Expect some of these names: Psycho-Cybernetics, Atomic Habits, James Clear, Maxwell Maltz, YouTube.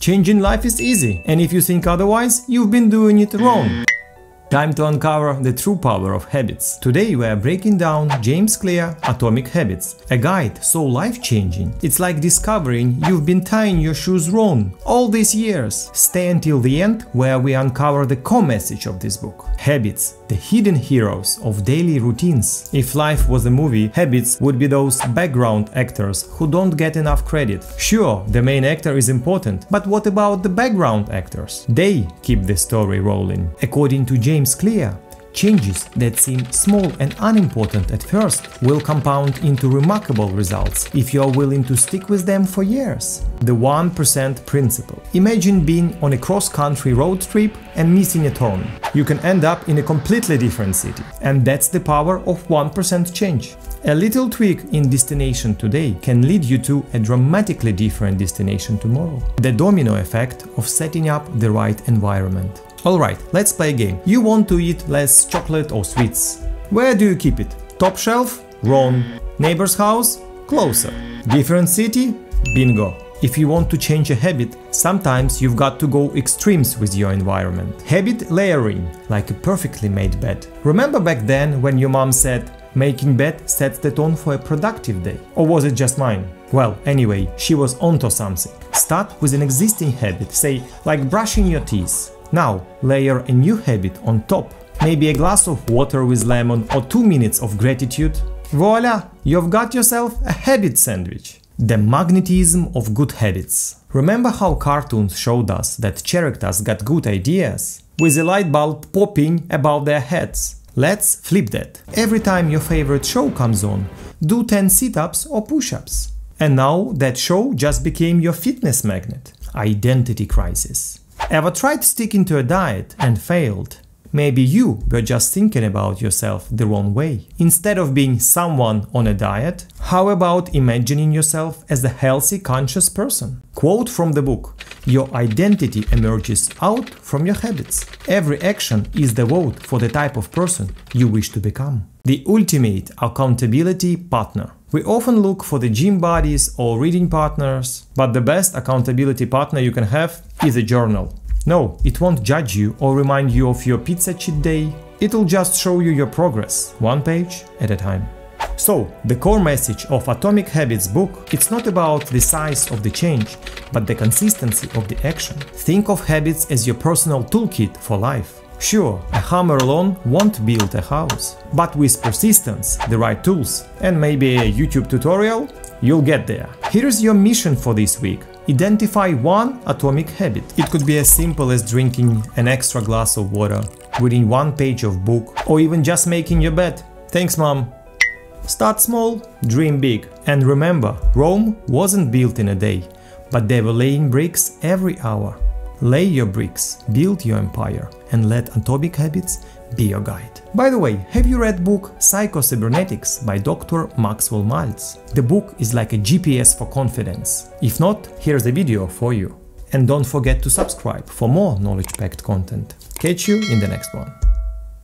Change in life is easy, and if you think otherwise, you've been doing it wrong. Time to uncover the true power of habits. Today we are breaking down James Clear Atomic Habits, a guide so life-changing. It's like discovering you've been tying your shoes wrong all these years. Stay until the end where we uncover the core message of this book. Habits, the hidden heroes of daily routines. If life was a movie, habits would be those background actors who don't get enough credit. Sure, the main actor is important, but what about the background actors? They keep the story rolling. According to James Clear, changes that seem small and unimportant at first will compound into remarkable results if you are willing to stick with them for years. The 1% principle. Imagine being on a cross-country road trip and missing a turn. You can end up in a completely different city. And that's the power of 1% change. A little tweak in destination today can lead you to a dramatically different destination tomorrow. The domino effect of setting up the right environment. Alright, let's play a game. You want to eat less chocolate or sweets. Where do you keep it? Top shelf? Wrong. Neighbor's house? Closer. Different city? Bingo. If you want to change a habit, sometimes you've got to go extremes with your environment. Habit layering, like a perfectly made bed. Remember back then when your mom said, "Making bed sets the tone for a productive day"? Or was it just mine? Well, anyway, she was onto something. Start with an existing habit, say, like brushing your teeth. Now, layer a new habit on top. Maybe a glass of water with lemon or 2 minutes of gratitude. Voila! You've got yourself a habit sandwich. The magnetism of good habits. Remember how cartoons showed us that characters got good ideas? With a light bulb popping above their heads. Let's flip that. Every time your favorite show comes on, do 10 sit-ups or push-ups. And now that show just became your fitness magnet. Identity crisis. Ever tried sticking to a diet and failed? Maybe you were just thinking about yourself the wrong way. Instead of being someone on a diet, how about imagining yourself as a healthy, conscious person? Quote from the book: "Your identity emerges out from your habits. Every action is the vote for the type of person you wish to become." The ultimate accountability partner. We often look for the gym buddies or reading partners, but the best accountability partner you can have is a journal. No, it won't judge you or remind you of your pizza cheat day. It'll just show you your progress, one page at a time. So, the core message of Atomic Habits book, it's not about the size of the change, but the consistency of the action. Think of habits as your personal toolkit for life. Sure, a hammer alone won't build a house, but with persistence, the right tools, and maybe a YouTube tutorial, you'll get there. Here's your mission for this week. Identify one atomic habit. It could be as simple as drinking an extra glass of water, reading one page of book, or even just making your bed. Thanks, Mom. Start small, dream big. And remember, Rome wasn't built in a day, but they were laying bricks every hour. Lay your bricks, build your empire, and let Atomic Habits be your guide. By the way, have you read book Psycho-Cybernetics by Dr. Maxwell Maltz? The book is like a GPS for confidence. If not, here's a video for you. And don't forget to subscribe for more knowledge-packed content. Catch you in the next one.